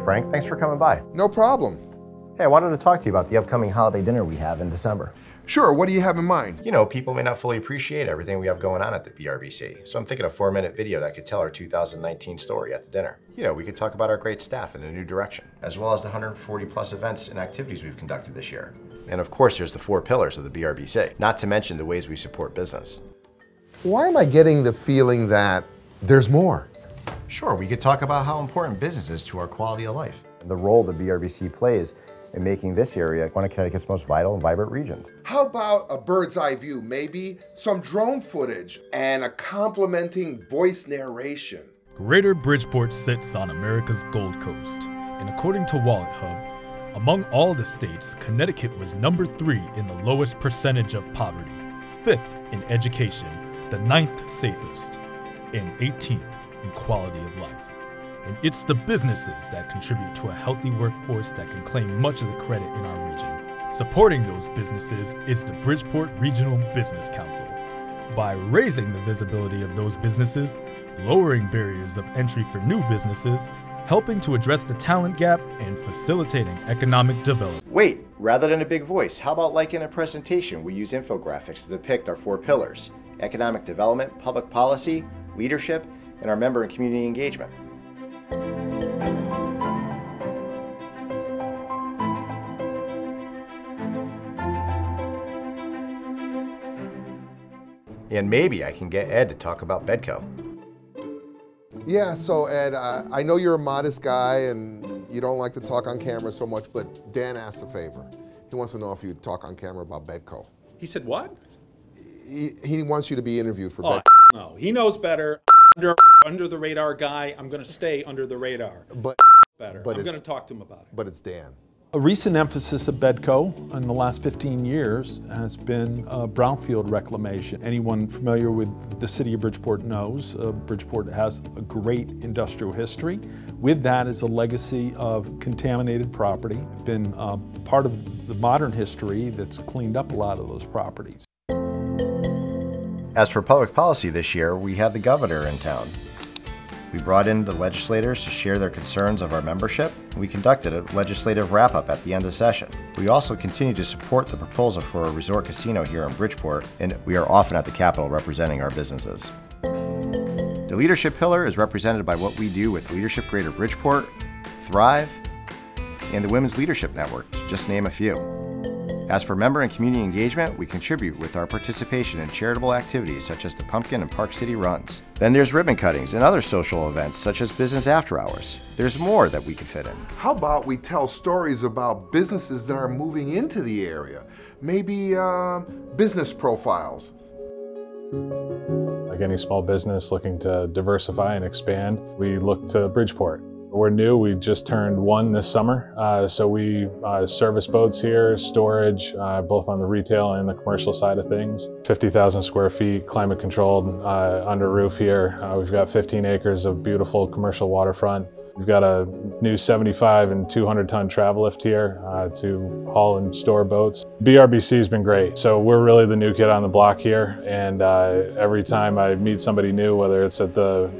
today, Frank. Thanks for coming by. No problem. Hey, I wanted to talk to you about the upcoming holiday dinner we have in December. Sure, what do you have in mind? You know, people may not fully appreciate everything we have going on at the BRBC, so I'm thinking a 4-minute video that could tell our 2019 story at the dinner. You know, we could talk about our great staff and the new direction, as well as the 140+ events and activities we've conducted this year. And of course, there's the 4 pillars of the BRBC, not to mention the ways we support business. Why am I getting the feeling that there's more? Sure, we could talk about how important business is to our quality of life. The role the BRBC plays in making this area one of Connecticut's most vital and vibrant regions. How about a bird's eye view, maybe some drone footage and a complimenting voice narration? Greater Bridgeport sits on America's Gold Coast, and according to WalletHub, among all the states, Connecticut was number 3 in the lowest percentage of poverty, 5th in education, the 9th safest, and 18th in quality of life. And it's the businesses that contribute to a healthy workforce that can claim much of the credit in our region. Supporting those businesses is the Bridgeport Regional Business Council. By raising the visibility of those businesses, lowering barriers of entry for new businesses, helping to address the talent gap, and facilitating economic development. Wait, rather than a big voice, how about like in a presentation, we use infographics to depict our 4 pillars: economic development, public policy, leadership, and our member and community engagement. And maybe I can get Ed to talk about Bedco. Yeah, so Ed, I know you're a modest guy and you don't like to talk on camera so much, but Dan asked a favor. He wants to know if you'd talk on camera about Bedco. He said what? He wants you to be interviewed for Bedco. No, he knows better. Under the radar guy, I'm gonna stay under the radar. But I'm gonna talk to him about it. But it's Dan. A recent emphasis of Bedco in the last 15 years has been brownfield reclamation. Anyone familiar with the city of Bridgeport knows Bridgeport has a great industrial history. With that is a legacy of contaminated property. It's been part of the modern history that's cleaned up a lot of those properties. As for public policy this year, we had the governor in town. We brought in the legislators to share their concerns of our membership. We conducted a legislative wrap-up at the end of session. We also continue to support the proposal for a resort casino here in Bridgeport, and we are often at the Capitol representing our businesses. The leadership pillar is represented by what we do with Leadership Greater Bridgeport, Thrive, and the Women's Leadership Network, to just name a few. As for member and community engagement, we contribute with our participation in charitable activities such as the Pumpkin and Park City Runs. Then there's ribbon cuttings and other social events such as business after hours. There's more that we could fit in. How about we tell stories about businesses that are moving into the area? Maybe business profiles. Like any small business looking to diversify and expand, we look to Bridgeport. We're new, we've just turned 1 this summer, so we service boats here, storage, both on the retail and the commercial side of things. 50,000 square feet, climate controlled, under roof here. We've got 15 acres of beautiful commercial waterfront. We've got a new 75 and 200 ton travel lift here to haul and store boats. BRBC has been great. So we're really the new kid on the block here. And every time I meet somebody new, whether it's at the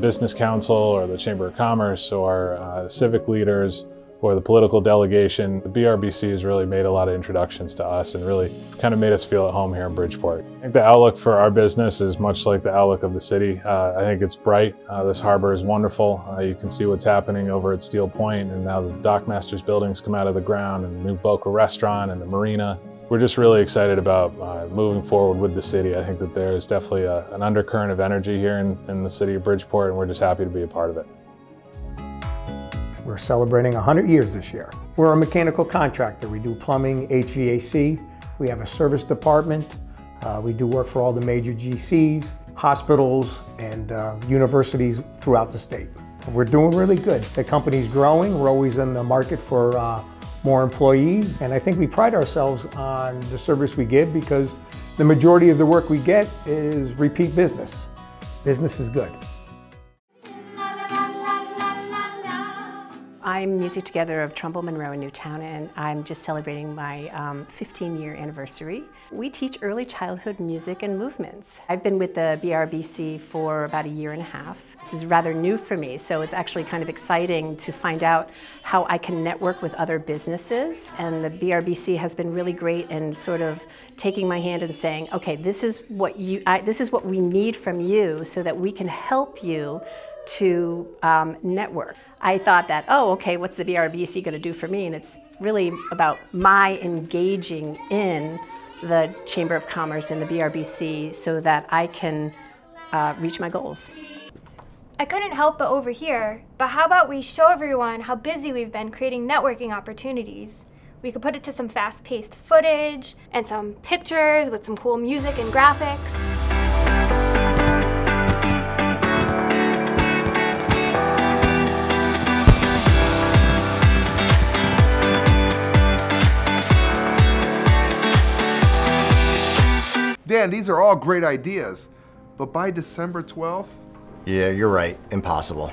business council or the Chamber of Commerce or civic leaders or the political delegation, the BRBC has really made a lot of introductions to us and really kind of made us feel at home here in Bridgeport. I think the outlook for our business is much like the outlook of the city. I think it's bright. This harbor is wonderful. You can see what's happening over at Steel Point, and now the Dockmasters buildings come out of the ground, and the new Boca restaurant and the marina. We're just really excited about moving forward with the city. I think that there is definitely an undercurrent of energy here in the city of Bridgeport, and we're just happy to be a part of it. We're celebrating 100 years this year. We're a mechanical contractor. We do plumbing, HVAC. We have a service department. We do work for all the major GCs, hospitals, and universities throughout the state. We're doing really good. The company's growing. We're always in the market for more employees. And I think we pride ourselves on the service we give because the majority of the work we get is repeat business. Business is good. I I'm music together of Trumbull, Monroe, and Newtown, and I'm just celebrating my 15-year anniversary. We teach early childhood music and movements. I've been with the BRBC for about a year and a half. This is rather new for me, so it's actually kind of exciting to find out how I can network with other businesses. And the BRBC has been really great in sort of taking my hand and saying, okay, this is what we need from you so that we can help you to network. I thought that, oh, okay, what's the BRBC going to do for me? And it's really about my engaging in the Chamber of Commerce and the BRBC so that I can reach my goals. I couldn't help but overhear, but how about we show everyone how busy we've been creating networking opportunities? We could put it to some fast-paced footage and some pictures with some cool music and graphics. Dan, these are all great ideas, but by December 12th? Yeah, you're right. Impossible.